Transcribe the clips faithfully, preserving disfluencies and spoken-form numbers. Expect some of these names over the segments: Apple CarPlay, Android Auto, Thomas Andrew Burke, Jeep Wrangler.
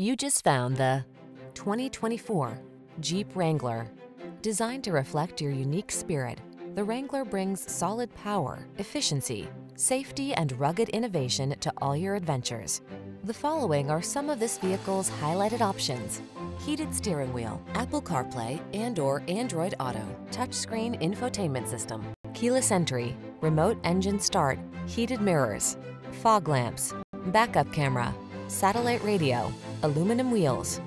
You just found the twenty twenty-four Jeep Wrangler. Designed to reflect your unique spirit, the Wrangler brings solid power, efficiency, safety, and rugged innovation to all your adventures. The following are some of this vehicle's highlighted options: heated steering wheel, Apple CarPlay and/or Android Auto, touchscreen infotainment system, keyless entry, remote engine start, heated mirrors, fog lamps, backup camera, satellite radio, aluminum wheels.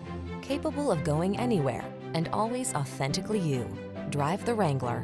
Capable of going anywhere and always authentically you. Drive the Wrangler.